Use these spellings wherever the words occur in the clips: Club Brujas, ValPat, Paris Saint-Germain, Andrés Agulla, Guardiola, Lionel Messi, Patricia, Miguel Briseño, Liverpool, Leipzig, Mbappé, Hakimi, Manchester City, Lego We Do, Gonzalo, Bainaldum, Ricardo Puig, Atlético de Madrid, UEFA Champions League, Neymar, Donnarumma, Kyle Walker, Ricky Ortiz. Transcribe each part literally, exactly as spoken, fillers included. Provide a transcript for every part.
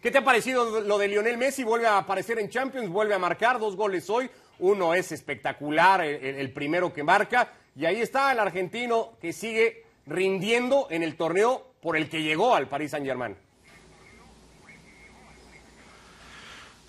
¿Qué te ha parecido lo de Lionel Messi? Vuelve a aparecer en Champions, vuelve a marcar dos goles hoy. Uno es espectacular, el, el primero que marca. Y ahí está el argentino que sigue rindiendo en el torneo por el que llegó al Paris Saint-Germain.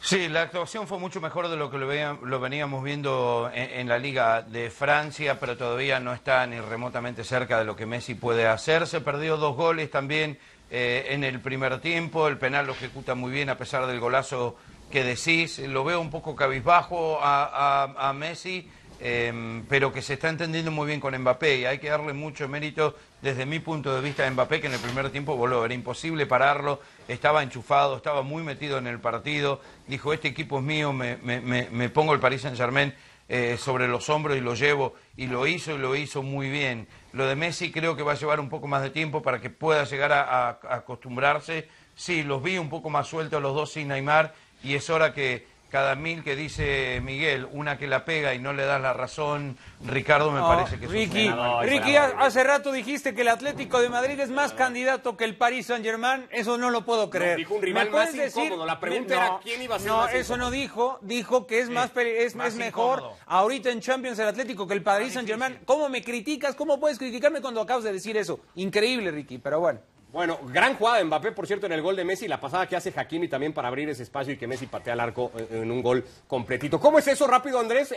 Sí, la actuación fue mucho mejor de lo que lo, ve, lo veníamos viendo en, en la Liga de Francia, pero todavía no está ni remotamente cerca de lo que Messi puede hacer. Se perdió dos goles también eh, en el primer tiempo, el penal lo ejecuta muy bien a pesar del golazo que decís. Lo veo un poco cabizbajo a, a, a Messi, eh, pero que se está entendiendo muy bien con Mbappé y hay que darle mucho mérito desde mi punto de vista a Mbappé, que en el primer tiempo voló, era imposible pararlo, estaba enchufado, estaba muy metido en el partido, dijo este equipo es mío, me, me, me, me pongo el Paris Saint-Germain eh, sobre los hombros y lo llevo, y lo hizo y lo hizo muy bien. Lo de Messi creo que va a llevar un poco más de tiempo para que pueda llegar a, a, a acostumbrarse. Sí, los vi un poco más sueltos los dos sin Neymar y es hora que cada mil que dice Miguel, una que la pega y no le das la razón, Ricardo, me no, parece que... Ricky, es un... no, no, Ricky no, hace rato dijiste que el Atlético de Madrid es más no, candidato que el Paris Saint-Germain, eso no lo puedo creer. No, dijo un rival más decir? incómodo, la pregunta no, era quién iba a ser no, más No, eso incómodo. no dijo, dijo que es, sí, más, es, más es mejor incómodo. ahorita en Champions el Atlético que el Paris Saint-Germain. ¿Cómo me criticas? ¿Cómo puedes criticarme cuando acabas de decir eso? Increíble, Ricky, pero bueno. Bueno, gran jugada de Mbappé, por cierto, en el gol de Messi, la pasada que hace Hakimi también para abrir ese espacio y que Messi patea al arco en un gol completito. ¿Cómo es eso, rápido, Andrés?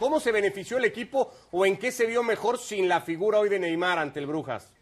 ¿Cómo se benefició el equipo o en qué se vio mejor sin la figura hoy de Neymar ante el Brujas?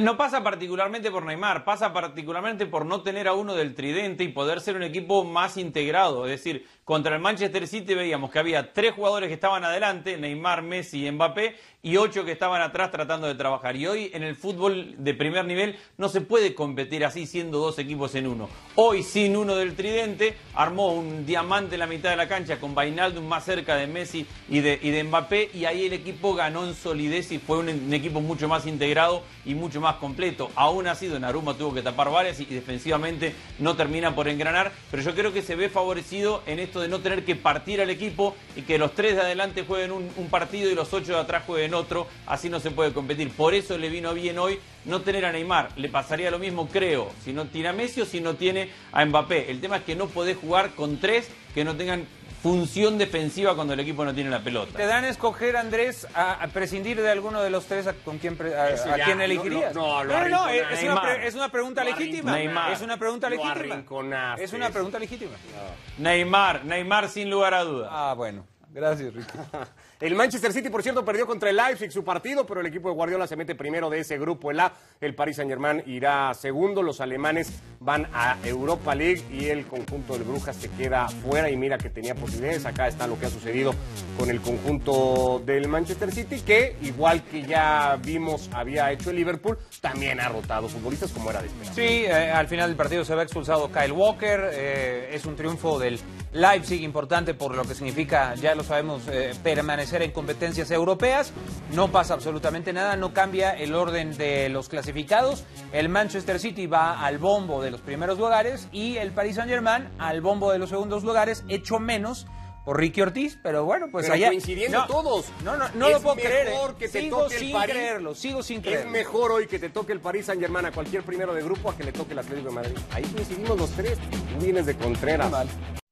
No pasa particularmente por Neymar, pasa particularmente por no tener a uno del tridente y poder ser un equipo más integrado. Es decir, contra el Manchester City veíamos que había tres jugadores que estaban adelante, Neymar, Messi y Mbappé, y ocho que estaban atrás tratando de trabajar. Y hoy en el fútbol de primer nivel no se puede competir así siendo dos equipos en uno. Hoy sin uno del tridente, armó un diamante en la mitad de la cancha con Bainaldum más cerca de Messi y de, y de Mbappé, y ahí el equipo ganó en solidez y fue un, un equipo mucho más integrado y mucho más completo. Aún así, Donnarumma tuvo que tapar varias y, y defensivamente no termina por engranar, pero yo creo que se ve favorecido en esto de no tener que partir al equipo y que los tres de adelante jueguen un, un partido y los ocho de atrás jueguen otro, así no se puede competir. Por eso le vino bien hoy no tener a Neymar, le pasaría lo mismo, creo, si no tiene a Messi o si no tiene a Mbappé. El tema es que no podés jugar con tres que no tengan función defensiva cuando el equipo no tiene la pelota. ¿Te dan a escoger, Andrés, a, a prescindir de alguno de los tres a, con quién, a, a, a quién elegirías? No, no, no, no, no es, es, una pre, es una pregunta lo legítima. Neymar. Es una pregunta legítima. Es una pregunta legítima. No. Neymar, Neymar sin lugar a duda. Ah, bueno. Gracias, Ricky. El Manchester City, por cierto, perdió contra el Leipzig su partido, pero el equipo de Guardiola se mete primero de ese grupo, el A. El Paris Saint-Germain irá segundo, los alemanes van a Europa League y el conjunto del Brujas se queda fuera y mira que tenía posibilidades. Acá está lo que ha sucedido con el conjunto del Manchester City, que igual que ya vimos había hecho el Liverpool, también ha rotado futbolistas como era de esperar. Sí, eh, al final del partido se va expulsado Kyle Walker, eh, es un triunfo del Leipzig importante por lo que significa, ya lo sabemos, eh, permanecer en competencias europeas. No pasa absolutamente nada, no cambia el orden de los clasificados. El Manchester City va al bombo de los primeros lugares y el Paris Saint-Germain al bombo de los segundos lugares, hecho menos por Ricky Ortiz, pero bueno, pues pero allá... coincidiendo no, todos. No, no, no lo puedo creer. Es mejor que te sigo toque sin el París. creerlo, sigo sin creerlo. Es mejor hoy que te toque el Paris Saint-Germain a cualquier primero de grupo a que le toque el Atlético de Madrid. Ahí coincidimos los tres. Tú vienes de Contreras. Mal.